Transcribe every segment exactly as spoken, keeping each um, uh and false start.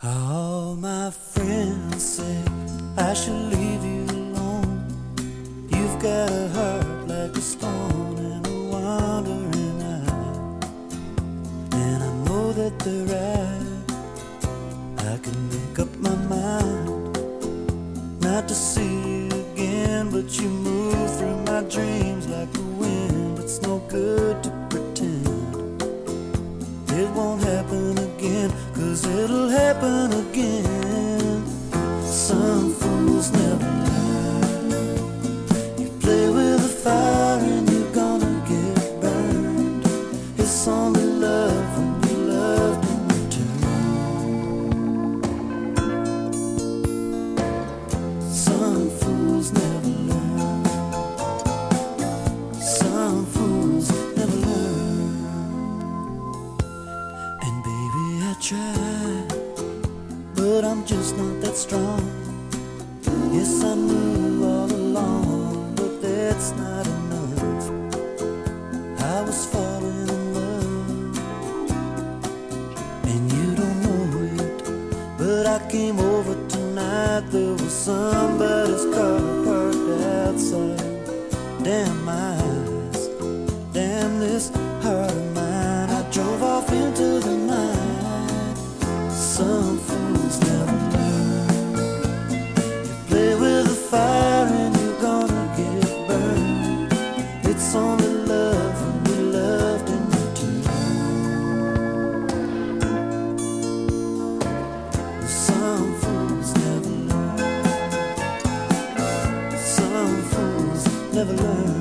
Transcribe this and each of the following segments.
All my friends say I should leave you alone. You've got a heart like a stone and a wandering eye, and I know that they're right. I can make up my mind not to see you again, but you move through my dreams like the wind. It's no good to pretend it won't happen again, 'cause it'll happen again. Some fools never learn. You play with the fire and you're gonna get burned. It's only love when you love in return. Some fools never learn. Some fools never learn. And baby, I try, but I'm just not that strong. Yes, I knew all along, but that's not enough. I was falling in love, and you don't know it, but I came over tonight. There was somebody's car parked outside. Damn my eyes, damn this heart of mine. I drove off into the night. Some fools never learn. You play with the fire and you're gonna get burned. It's only love when we loved in return. Some fools never learn. Some fools never learn.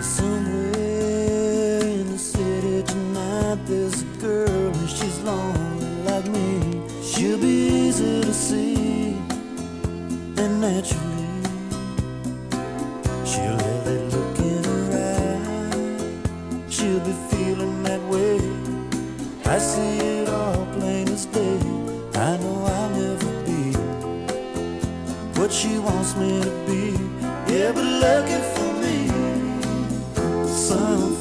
Somewhere in the city tonight, there's a girl and she's lonely like me. She'll be easy to see, and naturally she'll have that look in her eye. She'll be feeling that way. I see it all plain as day. I know I'll never be what she wants me to be. Yeah, but lucky for me. Some